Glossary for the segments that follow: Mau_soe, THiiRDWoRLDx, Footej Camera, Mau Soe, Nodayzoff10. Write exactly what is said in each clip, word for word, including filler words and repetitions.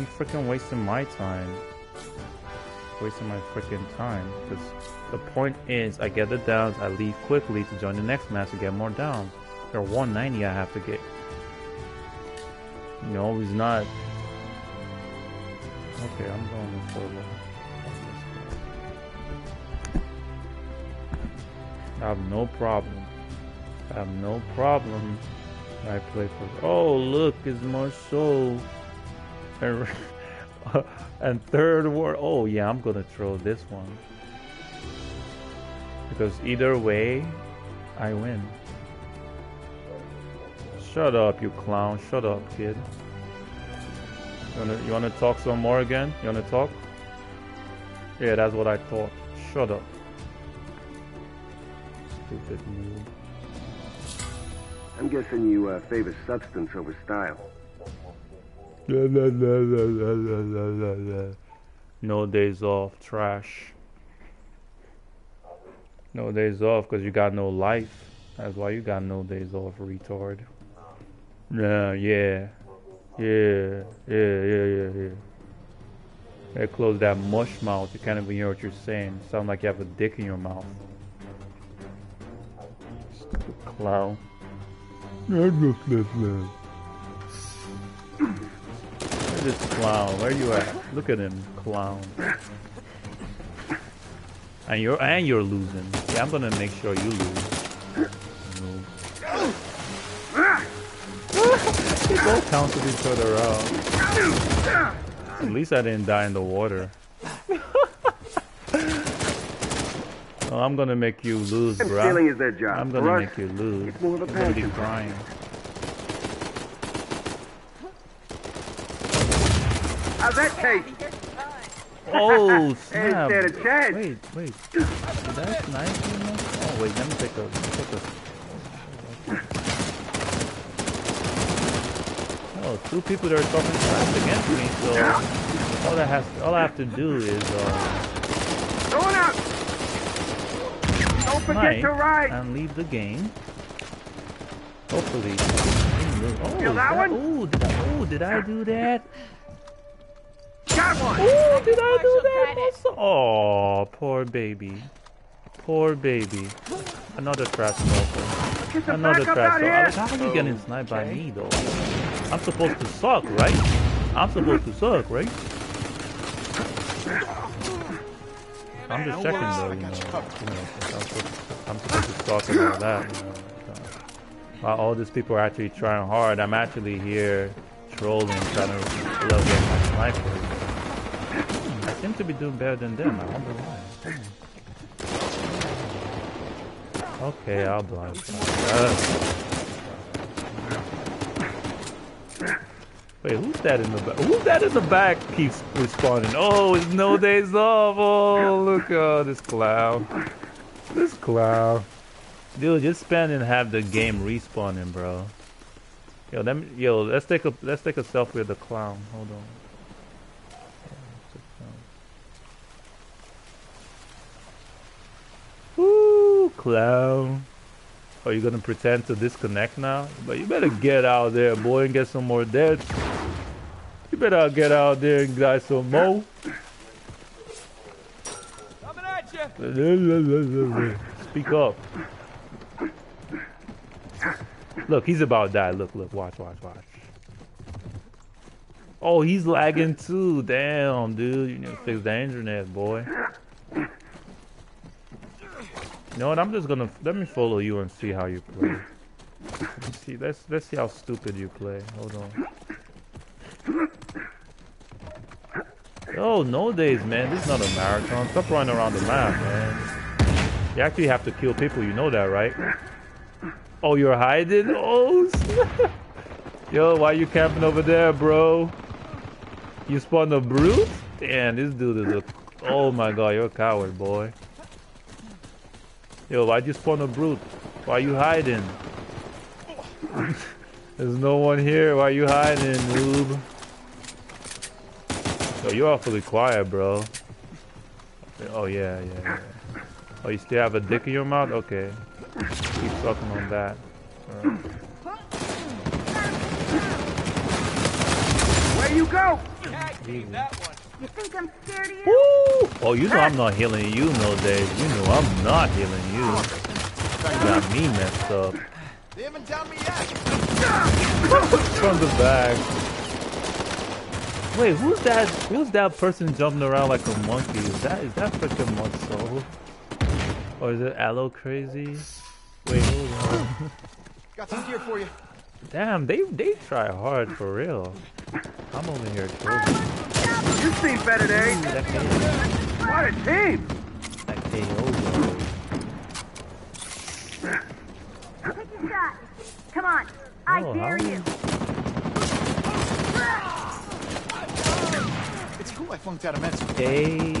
I'm freaking wasting my time. Wasting my freaking time. Because the point is, I get the downs, I leave quickly to join the next match to get more downs. There are one ninety I have to get. No, he's not. Okay, I'm going solo. I have no problem. I have no problem. I play for. Oh, look, it's Mau Soe. And, and third war. Oh, yeah, I'm gonna throw this one. Because either way, I win. Shut up, you clown. Shut up, kid. You wanna, you wanna talk some more again? You wanna talk? Yeah, that's what I thought. Shut up. Stupid move. I'm guessing you uh, favor substance over style. No days off, trash. No days off because you got no life. That's why you got no days off, retard. Yeah, yeah, yeah, yeah, yeah, yeah, yeah. Hey, close that mush mouth. You can't even hear what you're saying. You sound like you have a dick in your mouth. Stupid clown. Where's this clown? Where you at? Look at him, clown. And you're and you're losing. Yeah, I'm gonna make sure you lose. No. They both counted each other out. At least I didn't die in the water. Oh, I'm gonna make you lose, bro. Stealing is their job. I'm gonna make you lose. It's more of a passion. I'm gonna How's that taste? Oh, snap. Instead of chance. Wait, wait. That's nice. Oh, wait. Let me take a. Let me take a... Oh, two people that are talking trash against me. So all that has, all I have to do is. Uh... Going out. Don't forget to ride and leave the game. Hopefully. Oh, feel that that, one? Ooh, did I, ooh, did I do that? Got one. Ooh, did I do that? Oh, poor baby. Poor baby. Another trash stalker. Another trash stalker. How are you getting sniped by me though? I'm supposed to suck, right? I'm supposed to suck, right? I'm just checking though, you know, you know I'm, supposed, I'm supposed to talk about that, you know, while all these people are actually trying hard, I'm actually here trolling, trying to level my sniper. Hmm, I seem to be doing better than them, I wonder why. Hmm. Okay, I'll blind. Uh, Wait, who's that in the back? Who's that in the back keeps responding? Oh, it's no days off. Oh, look, oh, this clown. This clown. Dude, just spend and have the game respawning, bro. Yo, let me, yo, let's take a let's take a selfie with the clown. Hold on. Ooh, clown. Are you gonna pretend to disconnect now? But you better get out there, boy, and get some more deads. You better get out there and die some more. Coming at you. Speak up. Look, he's about to die. Look, look, watch, watch, watch. Oh, he's lagging too. Damn, dude, you need to fix the internet, boy. You know what? I'm just gonna let me follow you and see how you play. Let's see, let's let's see how stupid you play. Hold on. Oh, no days, man. This is not a marathon. Stop running around the map, man. You actually have to kill people. You know that, right? Oh, you're hiding. Oh, snap. Yo, why you camping over there, bro? You spawned a brute? Damn, this dude is a. Oh my God, you're a coward, boy. Yo, why'd you spawn a brute? Why you hiding? There's no one here. Why you hiding, noob? Yo, you're awfully quiet, bro. Oh, yeah, yeah, yeah. Oh, you still have a dick in your mouth? Okay. Keep sucking on that. Right. Where you go? Tag team that one. You think I'm scared of you? Woo! Oh, you know I'm not healing you no days. You know I'm not healing you. You got me messed up. They haven't told me yet. From the back. Wait, who's that? Who's that person jumping around like a monkey? Is that is that freaking Mau_soe? Or is it Aloe Crazy? Wait, hold on. Got some gear for you. Damn, they they try hard for real. I'm over here too. You seem better there. Ooh, that what a team! That K O. Take a shot. Come on, oh, I dare you. you. It's cool. I funked out a mess. Hey,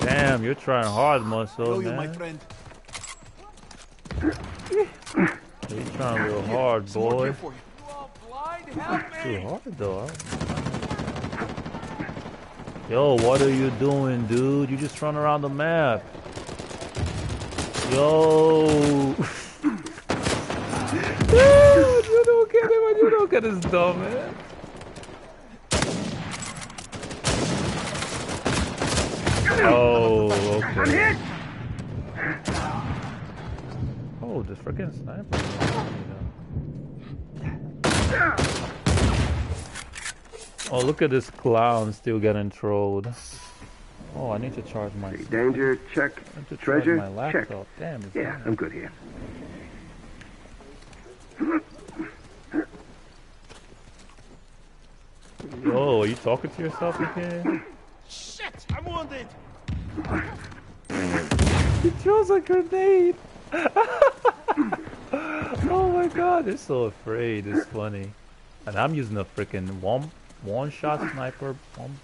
damn, you're trying hard, Mau_soe, man. My friend. You're trying real hard, boy. Too hard though. Huh? Yo, what are you doing, dude? You just run around the map. Yo. Dude, you don't get it, man. You don't get this dumb, man. Oh, okay. Oh, this freaking sniper. Oh, look at this clown still getting trolled. Oh, I need to charge my danger check. I need to treasure charge my laptop. Check. Damn, it's yeah, bad. I'm good here. Yo, are you talking to yourself again? Shit, I'm wounded. He throws a grenade. Oh my God, they're so afraid. It's funny, and I'm using a freaking womp. One shot sniper bomb.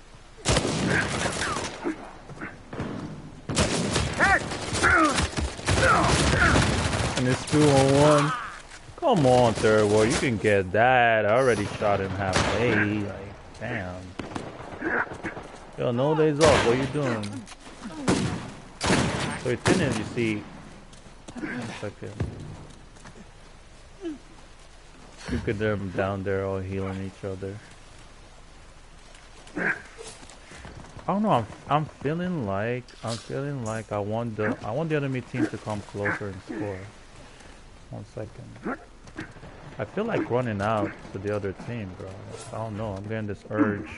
And it's two on one. Come on, Third World, you can get that. I already shot him halfway. Like, damn. Yo, no days off. What are you doing? So it's in it, you see. It's like a... Look at them down there all healing each other. I don't know. I'm I'm feeling like I'm feeling like I want the I want the enemy team to come closer and score. One second. I feel like running out to the other team, bro. I don't know. I'm getting this urge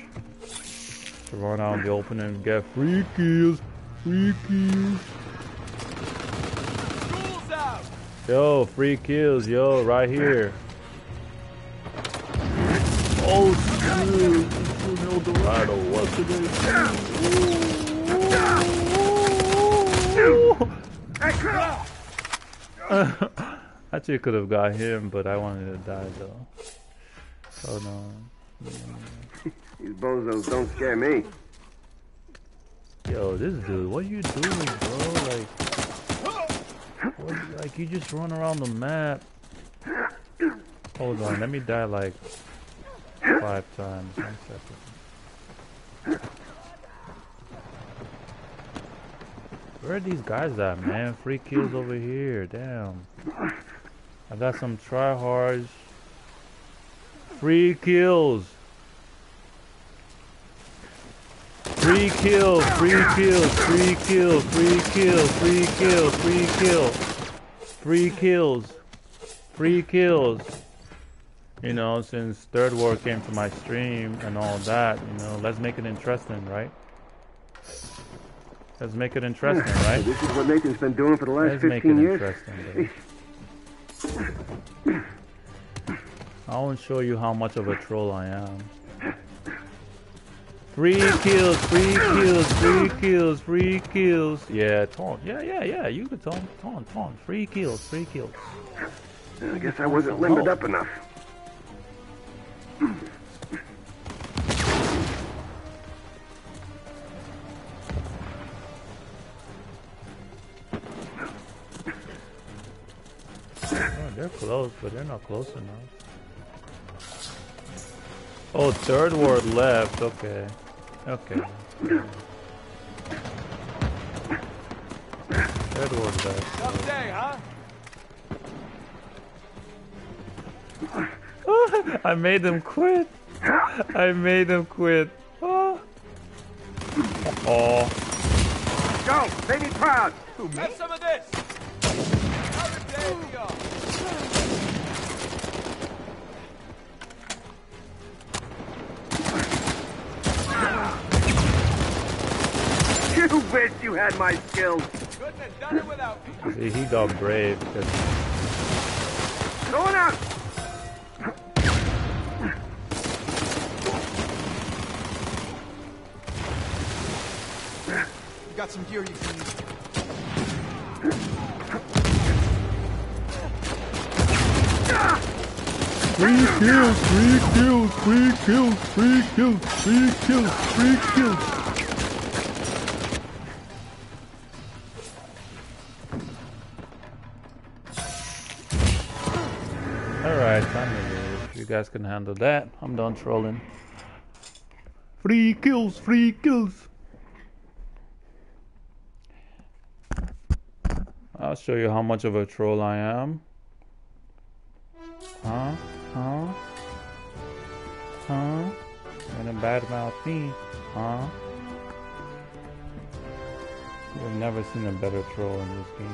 to run out in the open and get free kills, free kills. Yo, free kills, yo, right here. Oh, shoot. Eldorado, what's today? Actually, could have got him, but I wanted to die though. Oh no. Yeah. These bozos don't scare me. Yo, this dude, what are you doing, bro? Like, what, like you just run around the map. Hold on, let me die like five times. One second. Where are these guys at, man? Free kills over here. Damn. I got some tryhards. Free kills. Free kill. Free kill. Free kill. Free kill. Free kill. Free kill. Free kills. Free kills. You know, since Third World came to my stream and all that, you know, let's make it interesting, right? Let's make it interesting, right? This is what Nathan's been doing for the last fifteen years. I won't show you how much of a troll I am. Free kills, free kills, free kills, free kills. Yeah, taunt. Yeah, yeah, yeah. You could taunt, taunt, taunt. Free kills, free kills. I guess I wasn't limbered up enough. They're close, but they're not close enough. Oh, Third World left. Okay. Okay. Third World left. Tough day, huh? I made them quit. I made them quit. Oh. Go! They need crowds! Have some of this! You wish you had my skills! Couldn't have done it without me! See, he got brave because... Going out! Got some gear you can use. Three kills, three kills, three kills, three kills, three kills, three kills. Alright, time to leave. You guys can handle that. I'm done trolling. Three kills, three kills. I'll show you how much of a troll I am. Huh? Huh? Huh? Gonna badmouth me? Huh? You've never seen a better troll in this game.